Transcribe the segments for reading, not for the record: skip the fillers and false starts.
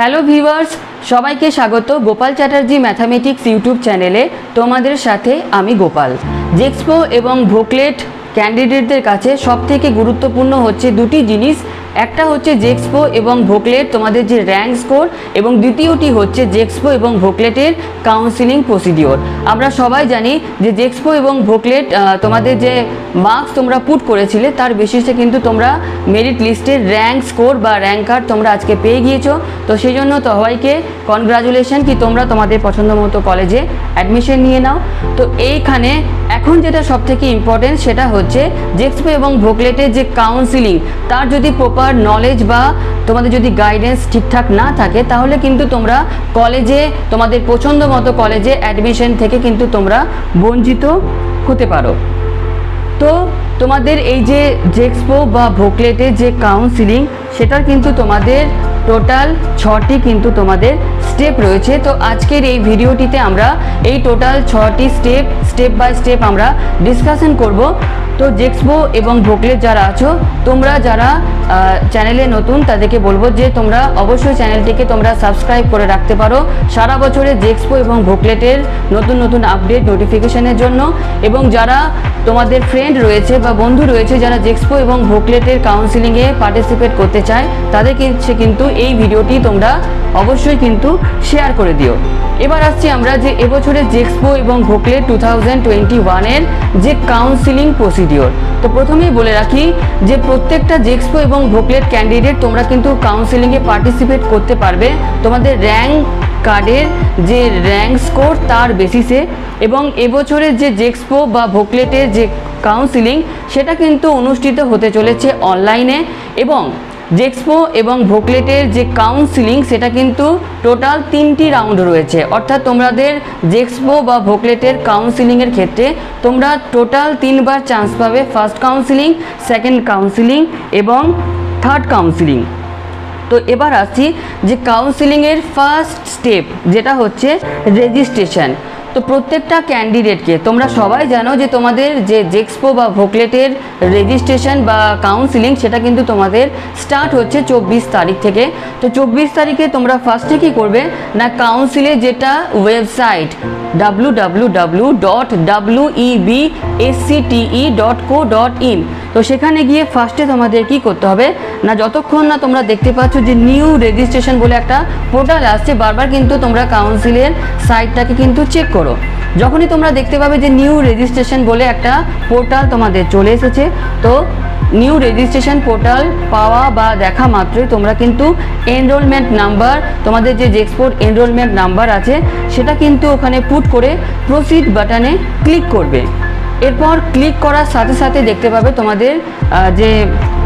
Hello viewers সবাইকে স্বাগত Gopal Chatterjee mathematics YouTube চ্যানেলে। তোমাদের সাথে আমি গোপাল। জেক্সপো এবং ভোকলেট ক্যান্ডিডেটদের কাছে সবথেকে গুরুত্বপূর্ণ হচ্ছে দুটি জিনিস। একটা হচ্ছে জেক্সপো এবং ভোকলেট তোমাদের যে র্যাঙ্ক স্কোর, এবং দ্বিতীয়টি হচ্ছে জেক্সপো এবং ভোকলেটের কাউন্সিলিং প্রসিডিওর। আমরা সবাই জানি যে জেক্সপো এবং ভোকলেট তোমাদের যে মার্কস তোমরা পুট করেছিলে তার বেসিসে কিন্তু তোমরা মেরিট লিস্টের র্যাঙ্ক স্কোর বা র্যাঙ্ক কার্ড তোমরা আজকে পেয়ে গিয়েছো। তো সেই জন্য সবাইকে কনগ্রাচুলেশন কি তোমরা তোমাদের পছন্দ মতো কলেজে অ্যাডমিশন নিয়ে নাও। তো এইখানে এখন যেটা সবথেকে ইম্পর্টেন্ট সেটা হচ্ছে জেক্সপো এবং ভোকলেটের যে কাউন্সিলিং, তার যদি প্রপার নলেজ বা তোমাদের যদি গাইডেন্স ঠিকঠাক না থাকে তাহলে কিন্তু তোমরা কলেজে তোমাদের পছন্দ মতো কলেজে অ্যাডমিশন থেকে কিন্তু তোমরা বঞ্চিত হতে পারো। তো তোমাদের এই যে জেক্সপো বা ভোকলেটের যে কাউন্সিলিং সেটার কিন্তু তোমাদের টোটাল 6টি কিন্তু তোমাদের স্টেপ রয়েছে। তো আজকের এই ভিডিওটিতে আমরা এই টোটাল 6টি স্টেপ বাই স্টেপ আমরা ডিসকাশন করব। তো জেক্সপো এবং ভোকলেট যারা আছো, তোমরা যারা চ্যানেলে নতুন তাদেরকে বলবো যে তোমরা অবশ্যই চ্যানেলটিকে তোমরা সাবস্ক্রাইব করে রাখতে পারো সারা বছরে জেক্সপো এবং ভোকলেটের নতুন নতুন আপডেট নোটিফিকেশনের জন্য। এবং যারা তোমাদের ফ্রেন্ড রয়েছে বা বন্ধু রয়েছে যারা জেক্সপো এবং ভোকলেটের কাউন্সিলিংয়ে পার্টিসিপেট করতে চায় তাদেরকে কিন্তু এই ভিডিওটি তোমরা অবশ্যই কিন্তু শেয়ার করে দিও। এবার আসছি আমরা যে এবছরে জেক্সপো এবং ভোকলেট 2021-এর যে কাউন্সিলিং প্রসিডিওর। তো প্রথমেই বলে রাখি যে প্রত্যেকটা জেক্সপো এবং ভোকলেট ক্যান্ডিডেট তোমরা কিন্তু কাউন্সিলিংয়ে পার্টিসিপেট করতে পারবে তোমাদের র্যাঙ্ক কার্ডের যে র্যাঙ্ক স্কোর তার বেসিসে। এবং এবছরের যে জেক্সপো বা ভোকলেটের যে কাউন্সিলিং সেটা কিন্তু অনুষ্ঠিত হতে চলেছে অনলাইনে। এবং জেক্সপো এবং ভোকলেটের যে কাউন্সিলিং সেটা কিন্তু টোটাল 3টি রাউন্ড রয়েছে, অর্থাৎ তোমাদের জেক্সপো বা ভোকলেটের কাউন্সিলিংয়ের ক্ষেত্রে তোমরা টোটাল 3বার চান্স পাবে, ফার্স্ট কাউন্সিলিং, সেকেন্ড কাউন্সিলিং এবং থার্ড কাউন্সিলিং। তো এবার আসছি যে কাউন্সিলিংয়ের ফার্স্ট স্টেপ যেটা হচ্ছে রেজিস্ট্রেশন। তো প্রত্যেকটা ক্যান্ডিডেটকে তোমরা সবাই জানো যে তোমাদের যে জেক্সপো বা ভোকলেটের রেজিস্ট্রেশন বা কাউন্সিলিং সেটা কিন্তু তোমাদের স্টার্ট হচ্ছে 24 তারিখ থেকে। তো 24 তারিখে তোমরা ফার্স্টে কী করবে না, কাউন্সিলে যেটা ওয়েবসাইট www.webscte.co.in, তো সেখানে গিয়ে ফার্স্টে তোমাদের কি করতে হবে না, যতক্ষণ না তোমরা দেখতে পাচ্ছ যে নিউ রেজিস্ট্রেশন বলে একটা পোর্টাল আসছে, বারবার কিন্তু তোমরা কাউন্সিলের সাইটটাকে কিন্তু চেক করো। যখনই তোমরা দেখতে পাবে যে নিউ রেজিস্ট্রেশন বলে একটা পোর্টাল তোমাদের চলে এসেছে, তো নিউ রেজিস্ট্রেশন পোর্টাল পাওয়া বা দেখা মাত্রই তোমরা কিন্তু এনরোলমেন্ট নাম্বার, তোমাদের যে জেক্সপোর এনরোলমেন্ট নাম্বার আছে সেটা কিন্তু ওখানে পুট করে প্রসিড বাটনে ক্লিক করবে। এরপর ক্লিক করার সাথে সাথে দেখতে পাবে তোমাদের যে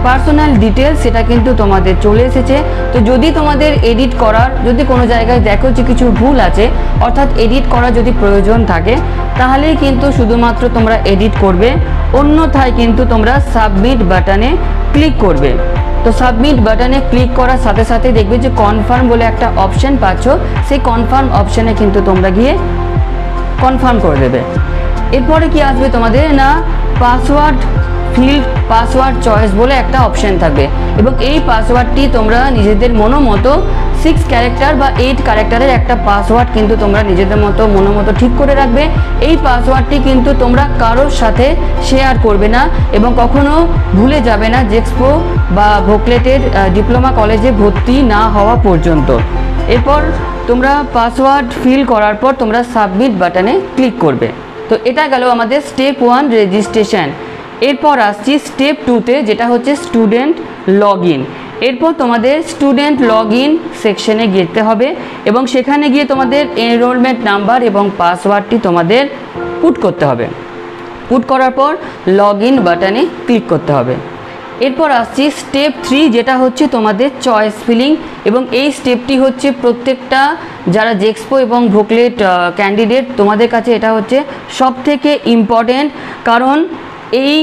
পার্সোনাল ডিটেলস সেটা কিন্তু তোমাদের চলে এসেছে। তো যদি তোমাদের এডিট করার যদি কোনো জায়গায় দেখো যে কিছু ভুল আছে, অর্থাৎ এডিট করা যদি প্রয়োজন থাকে তাহলেই কিন্তু শুধুমাত্র তোমরা এডিট করবে, অন্যথায় কিন্তু তোমরা সাবমিট বাটনে ক্লিক করবে। তো সাবমিট বাটনে ক্লিক করার সাথে সাথে দেখবে যে কনফার্ম বলে একটা অপশান পাচ্ছ, সেই কনফার্ম অপশানে কিন্তু তোমরা গিয়ে কনফার্ম করে দেবে। এরপরে কি আসবে তোমাদের না পাসওয়ার্ড ফিল্ড, পাসওয়ার্ড চয়েস বলে একটা অপশান থাকবে, এবং এই পাসওয়ার্ডটি তোমরা নিজেদের মনোমতো 6 ক্যারেক্টার বা 8 ক্যারেক্টারের একটা পাসওয়ার্ড কিন্তু তোমরা নিজেদের মতো মনোমতো ঠিক করে রাখবে। এই পাসওয়ার্ডটি কিন্তু তোমরা কারোর সাথে শেয়ার করবে না এবং কখনো ভুলে যাবে না জেক্সপো বা ভোকলেটের ডিপ্লোমা কলেজে ভর্তি না হওয়া পর্যন্ত। এরপর তোমরা পাসওয়ার্ড ফিল করার পর তোমরা সাবমিট বাটনে ক্লিক করবে। তো এটা গেল আমাদের স্টেপ 1 রেজিস্ট্রেশন। এরপর আসছি স্টেপ 2-তে যেটা হচ্ছে স্টুডেন্ট লগ ইন। এরপর তোমাদের স্টুডেন্ট লগ ইন সেকশনে যেতে হবে এবং সেখানে গিয়ে তোমাদের এনরোলমেন্ট নাম্বার এবং পাসওয়ার্ডটি তোমাদের পুট করতে হবে। পুট করার পর লগ ইন বাটনে ক্লিক করতে হবে। এরপর আসছি স্টেপ 3 যেটা হচ্ছে তোমাদের চয়েস ফিলিং, এবং এই স্টেপটি হচ্ছে প্রত্যেকটা যারা জেক্সপো এবং ভোকলেট ক্যান্ডিডেট তোমাদের কাছে এটা হচ্ছে সবথেকে ইম্পর্টেন্ট, কারণ এই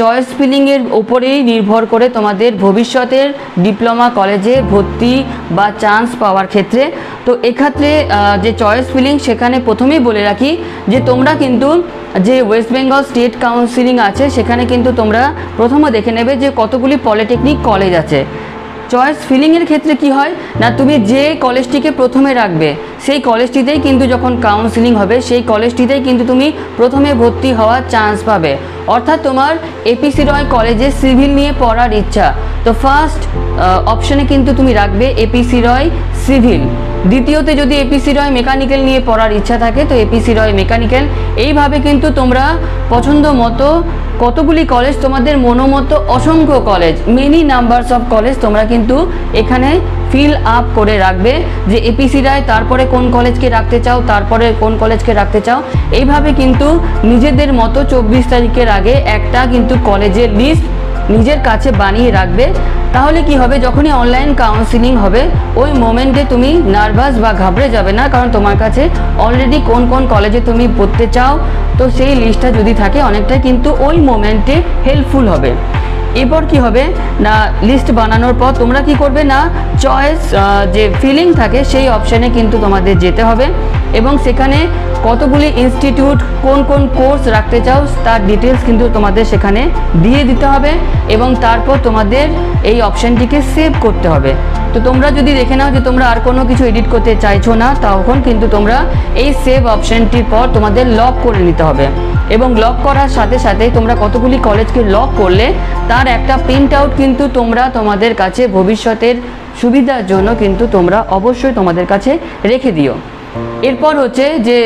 চয়েস ফিলিংয়ের ওপরেই নির্ভর করে তোমাদের ভবিষ্যতের ডিপ্লোমা কলেজে ভর্তি বা চান্স পাওয়ার ক্ষেত্রে। তো এক্ষেত্রে যে চয়েস ফিলিং সেখানে প্রথমেই বলে রাখি যে তোমরা কিন্তু যে ওয়েস্ট বেঙ্গল স্টেট কাউন্সিলিং আছে সেখানে কিন্তু তোমরা প্রথমে দেখে নেবে যে কতগুলি পলিটেকনিক কলেজ আছে, চয়েস ফিলিংয়ের ক্ষেত্রে কি হয় না, তুমি যে কলেজটিকে প্রথমে রাখবে সেই কলেজটিতেই কিন্তু যখন কাউন্সিলিং হবে সেই কলেজটিতেই কিন্তু তুমি প্রথমে ভর্তি হওয়ার চান্স পাবে। অর্থাৎ তোমার এপিসি রয় কলেজে সিভিল নিয়ে পড়ার ইচ্ছা, তো ফার্স্ট অপশানে কিন্তু তুমি রাখবে এপিসি রয় সিভিল। দ্বিতীয়তে যদি এপিসি রয় মেকানিক্যাল নিয়ে পড়ার ইচ্ছা থাকে তো এপিসি রয় মেকানিক্যাল। এইভাবে কিন্তু তোমরা পছন্দ মতো কতগুলি কলেজ, তোমাদের মনোমতো অসংখ্য college, many numbers of college তোমরা কিন্তু এখানে ফিল আপ করে রাখবে যে এপিসি রায়, তারপরে কোন কলেজকে রাখতে চাও, তারপরে কোন কলেজকে রাখতে চাও। এইভাবে কিন্তু নিজেদের মতো 24 তারিখের আগে একটা কিন্তু কলেজের লিস্ট নিজের কাছে বানিয়ে রাখবে। তাহলে কি হবে, যখনই অনলাইন কাউন্সিলিং হবে ওই মোমেন্টে তুমি নার্ভাস বা ঘাবড়ে যাবে না, কারণ তোমার কাছে অলরেডি কোন কোন কলেজে তুমি পড়তে চাও তো সেই লিস্টটা যদি থাকে অনেকটাই কিন্তু ওই মোমেন্টে হেল্পফুল হবে। এরপর কি হবে না, লিস্ট বানানোর পর তোমরা কি করবে না, চয়েস যে ফিলিং থাকে সেই অপশানে কিন্তু তোমাদের যেতে হবে এবং সেখানে কতগুলি ইনস্টিটিউট, কোন কোন কোর্স রাখতে চাও তার ডিটেলস কিন্তু তোমাদের সেখানে দিয়ে দিতে হবে এবং তারপর তোমাদের এই অপশানটিকে সেভ করতে হবে। তো তোমরা যদি দেখে নাও যে তোমরা আর কোনো কিছু এডিট করতে চাইছো না, তখন কিন্তু তোমরা এই সেভ অপশানটির পর তোমাদের লক করে নিতে হবে এবং লক করার সাথে সাথে তোমরা কতগুলি কলেজকে লক করলে তার একটা প্রিন্ট আউট কিন্তু তোমরা তোমাদের কাছে ভবিষ্যতের সুবিধার জন্য কিন্তু তোমরা অবশ্যই তোমাদের কাছে রেখে দিও। এরপর হচ্ছে যে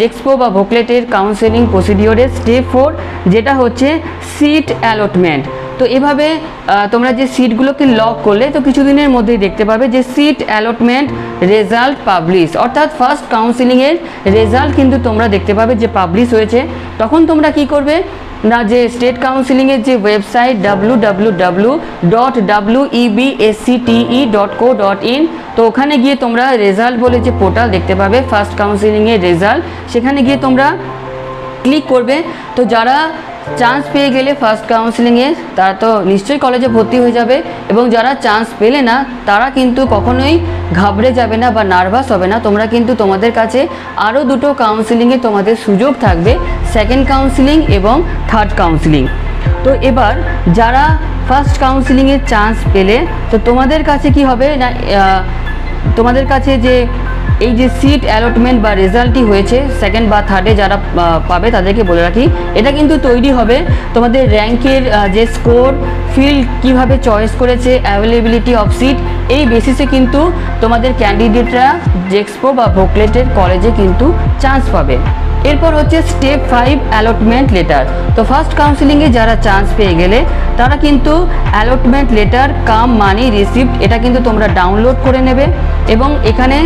জেক্সপো বা ভোকলেটের কাউন্সেলিং প্রসিডিওরের স্টেপ 4, যেটা হচ্ছে সিট অ্যালটমেন্ট। তো এভাবে তোমরা যে সিটগুলোকে লক করলে তো কিছুদিনের মধ্যেই দেখতে পাবে যে সিট অ্যালটমেন্ট রেজাল্ট পাবলিশ, অর্থাৎ ফার্স্ট কাউন্সিলিংয়ের রেজাল্ট কিন্তু তোমরা দেখতে পাবে যে পাবলিশ হয়েছে। তখন তোমরা কি করবে না, যে স্টেট কাউন্সিলিংয়ের যে ওয়েবসাইট www.webscte.co.in, তো ওখানে গিয়ে তোমরা রেজাল্ট বলে যে পোর্টাল দেখতে পাবে ফার্স্ট কাউন্সিলিংয়ের রেজাল্ট, সেখানে গিয়ে তোমরা ক্লিক করবে। তো যারা চান্স পেয়ে গেলে ফার্স্ট কাউন্সিলিংয়ে তারা তো নিশ্চয়ই কলেজে ভর্তি হয়ে যাবে এবং যারা চান্স পেলে না তারা কিন্তু কখনোই ঘাবড়ে যাবে না বা নার্ভাস হবে না। তোমরা কিন্তু তোমাদের কাছে আরও দুটো কাউন্সিলিংয়ে তোমাদের সুযোগ থাকবে, সেকেন্ড কাউন্সিলিং এবং থার্ড কাউন্সিলিং। তো এবার যারা ফার্স্ট কাউন্সিলিংয়ের চান্স পেলে তো তোমাদের কাছে কি হবে না, তোমাদের কাছে যে এই যে সিট অ্যালটমেন্ট বা রেজাল্টটি হয়েছে সেকেন্ড বা থার্ডে যারা পাবে তাদেরকে বলে রাখি, এটা কিন্তু তৈরি হবে তোমাদের র্যাঙ্কের যে স্কোর, ফিল্ড কীভাবে চয়েস করেছে, অ্যাভেলেবিলিটি অফ সিট, এই বেসিসে কিন্তু তোমাদের ক্যান্ডিডেটরা জেক্সপো বা ভোকলেটের কলেজে কিন্তু চান্স পাবে। এরপর হচ্ছে স্টেপ 5 অ্যালটমেন্ট লেটার। তো ফার্স্ট কাউন্সিলিংয়ে যারা চান্স পেয়ে গেলে তারা কিন্তু allotment letter cum money receipt এটা কিন্তু তোমরা ডাউনলোড করে নেবে এবং এখানে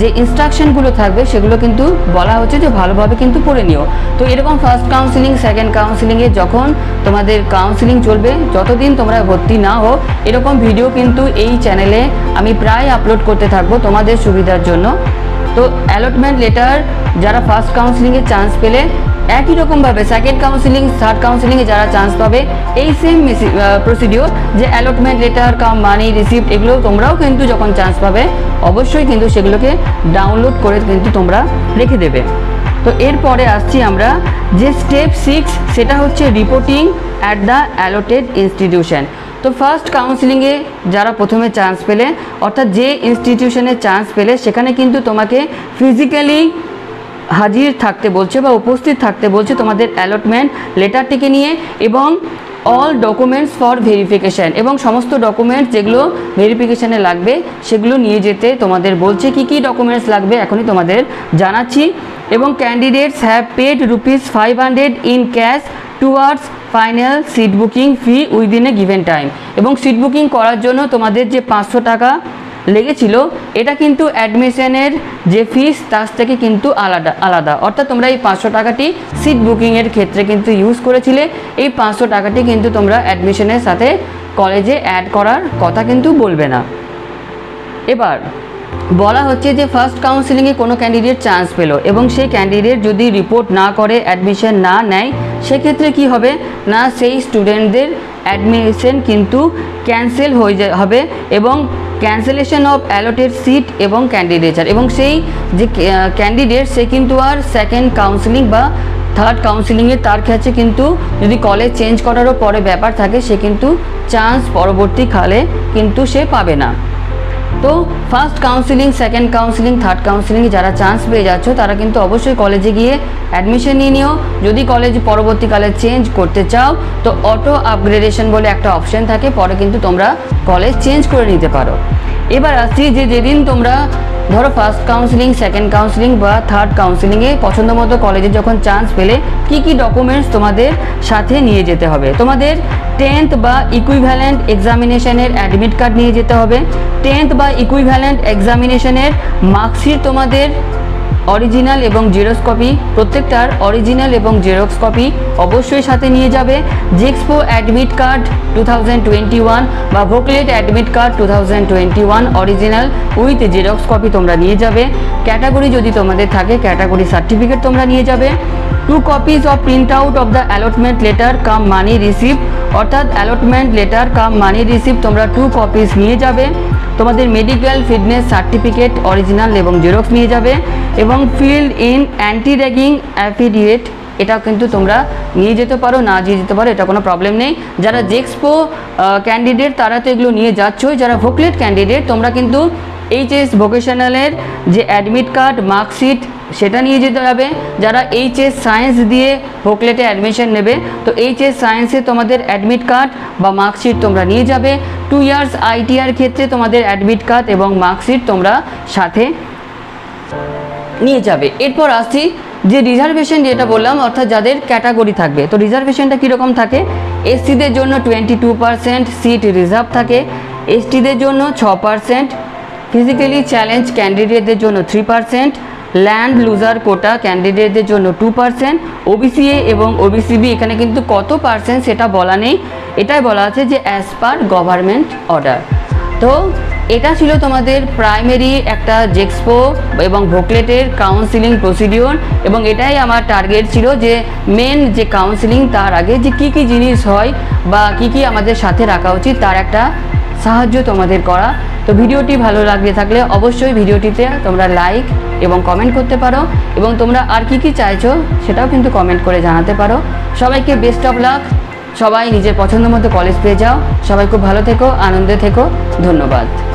যে ইনস্ট্রাকশনগুলো থাকবে সেগুলো কিন্তু বলা হচ্ছে যে ভালোভাবে কিন্তু পড়ে নিও। তো এরকম ফার্স্ট কাউন্সিলিং, সেকেন্ড কাউন্সিলিংয়ে যখন তোমাদের কাউন্সিলিং চলবে যতদিন তোমরা ভর্তি না হও এরকম ভিডিও কিন্তু এই চ্যানেলে আমি প্রায় আপলোড করতে থাকবো তোমাদের সুবিধার জন্য। তো অ্যালটমেন্ট লেটার যারা ফার্স্ট কাউন্সিলিংয়ে চান্স পেলে একই রকমভাবে সেকেন্ড কাউন্সিলিং, থার্ড কাউন্সিলিংয়ে যারা চান্স পাবে এই সেম প্রসিডিওর, যে allotment letter cum money receipt এগুলো তোমরাও কিন্তু যখন চান্স পাবে অবশ্যই কিন্তু সেগুলোকে ডাউনলোড করে কিন্তু তোমরা রেখে দেবে। তো এরপরে আসছি আমরা যে স্টেপ 6, সেটা হচ্ছে reporting at the allotted institution. তো ফার্স্ট কাউন্সিলিংয়ে যারা প্রথমে চান্স পেলে অর্থাৎ যে ইনস্টিটিউশনে চান্স পেলে সেখানে কিন্তু তোমাকে ফিজিক্যালি হাজির থাকতে বলছে বা উপস্থিত থাকতে বলছে তোমাদের অ্যালটমেন্ট লেটারটিকে নিয়ে এবং অল ডকুমেন্টস ফর ভেরিফিকেশান, এবং সমস্ত ডকুমেন্টস যেগুলো ভেরিফিকেশানে লাগবে সেগুলো নিয়ে যেতে তোমাদের বলছে। কি কি ডকুমেন্টস লাগবে এখনই তোমাদের জানাচ্ছি। এবং candidates have paid ₹500 in cash towards final seat booking fee within a given time, এবং সিট বুকিং করার জন্য তোমাদের যে 500 টাকা লেগেছিল এটা কিন্তু অ্যাডমিশনের যে ফিস তার থেকে কিন্তু আলাদা, অর্থাৎ তোমরা এই 500 টাকাটি সিট বুকিংয়ের ক্ষেত্রে কিন্তু ইউজ করেছিলে, এই 500 টাকাটি কিন্তু তোমরা অ্যাডমিশনের সাথে কলেজে অ্যাড করার কথা কিন্তু বলবে না। এবার বলা হচ্ছে যে ফার্স্ট কাউন্সিলিংয়ে কোনো ক্যান্ডিডেট চান্স পেলো এবং সেই ক্যান্ডিডেট যদি রিপোর্ট না করে, অ্যাডমিশন না নেয়, সেক্ষেত্রে কি হবে না, সেই স্টুডেন্টদের অ্যাডমিশন কিন্তু ক্যান্সেল হয়ে হবে এবং ক্যান্সেলেশন অফ অ্যালটেড সিট এবং ক্যান্ডিডেচার, এবং সেই যে ক্যান্ডিডেট সে কিন্তু আর সেকেন্ড কাউন্সিলিং বা থার্ড কাউন্সিলিংয়ে তার ক্ষেত্রে কিন্তু যদি কলেজ চেঞ্জ করারও পরে ব্যাপার থাকে সে কিন্তু চান্স পরবর্তীকালে কিন্তু সে পাবে না। তো first counselling, second counselling, third কাউন্সিলিংয়ে যারা চান্স পেয়ে যাচ্ছ তারা কিন্তু অবশ্যই কলেজে গিয়ে অ্যাডমিশন নিয়ে নিও। যদি কলেজ পরবর্তীকালে চেঞ্জ করতে চাও তো অটো আপগ্রেডেশন বলে একটা অপশান থাকে, পরে কিন্তু তোমরা কলেজ চেঞ্জ করে নিতে পারো। এবার আসছি যে যেদিন তোমরা ধরো ফার্স্ট কাউন্সিলিং, সেকেন্ড কাউন্সিলিং বা থার্ড কাউন্সিলিংয়ে পছন্দ মতো কলেজে যখন চান্স পেলে কি কি ডকুমেন্টস তোমাদের সাথে নিয়ে যেতে হবে। তোমাদের 10th বা ইকুইভ্যালেন্ট এক্সামিনেশনের অ্যাডমিট কার্ড নিয়ে যেতে হবে, 10th বা ইকুইভ্যালেন্ট এক্সামিনেশনের মার্কশিট তোমাদের অরিজিনাল এবং জেরক্স কপি, প্রত্যেকটার অরিজিনাল এবং জেরক্স কপি অবশ্যই সাথে নিয়ে যাবে। জেক্সপো অ্যাডমিট কার্ড 2021 বা VOCLET admit card 2021 original with xerox copy তোমরা নিয়ে যাবে। ক্যাটাগরি যদি তোমাদের থাকে ক্যাটাগরি সার্টিফিকেট তোমরা নিয়ে যাবে। 2 copies of print out of the allotment letter cum money receipt, অর্থাৎ allotment letter cum money receipt তোমরা 2 copies নিয়ে যাবে। তোমাদের মেডিকেল ফিটনেস সার্টিফিকেট অরিজিনাল এবং জেরক্স নিয়ে যাবে এবং filled in anti ragging affidavit এটাও কিন্তু তোমরা নিয়ে যেতে পারো, না নিয়ে যেতে পারো এটা কোনো প্রবলেম নেই। যারা জেক্সপো ক্যান্ডিডেট তারা তো এগুলো নিয়ে যাচ্ছই, যারা ভোকলেট ক্যান্ডিডেট তোমরা কিন্তু এইচএস ভোকেশনালের যে অ্যাডমিট কার্ড মার্কশিট সেটা নিয়ে যেতে হবে। যারা এইচএস সায়েন্স দিয়ে ভোকলেটে অ্যাডমিশন নেবে তো এইচএস সায়েন্সে তোমাদের অ্যাডমিট কার্ড বা মার্কশিট তোমরা নিয়ে যাবে। 2 years আইটিআর ক্ষেত্রে তোমাদের অ্যাডমিট কার্ড এবং মার্কশিট তোমরা সাথে নিয়ে যাবে। এরপর আসছি যে রিজার্ভেশন যেটা বললাম, অর্থাৎ যাদের ক্যাটাগরি থাকবে তো রিজার্ভেশনটা কীরকম থাকে। এসসিদের জন্য 22% সিট রিজার্ভ থাকে, এসটিদের জন্য 6%, ফিজিক্যালি চ্যালেঞ্জ ক্যান্ডিডেটদের জন্য 3%, ল্যান্ড লুজার কোটা ক্যান্ডিডেটদের জন্য 2%, ওবিসিএ এবং ওবিসিবি এখানে কিন্তু কত পার্সেন্ট সেটা বলা নেই, এটাই বলা আছে যে অ্যাজ পার গভর্নমেন্ট অর্ডার। তো এটা ছিল তোমাদের প্রাইমারি একটা জেক্সপো এবং ভোকলেটের কাউন্সিলিং প্রসিডিওর, এবং এটাই আমার টার্গেট ছিল যে মেন যে কাউন্সিলিং তার আগে যে কি কি জিনিস হয় বা কি কি আমাদের সাথে রাখা উচিত তার একটা সাহায্য তোমাদের করা। তো ভিডিওটি ভালো লাগলে থাকলে অবশ্যই ভিডিওটিতে তোমরা লাইক এবং কমেন্ট করতে পারো এবং তোমরা আর কি কি চাইছো সেটাও কিন্তু কমেন্ট করে জানাতে পারো। সবাইকে বেস্ট অফ লাক, সবাই নিজের পছন্দ মতো কলেজ পেয়ে যাও, সবাই খুব ভালো থেকো, আনন্দে থেকো, ধন্যবাদ।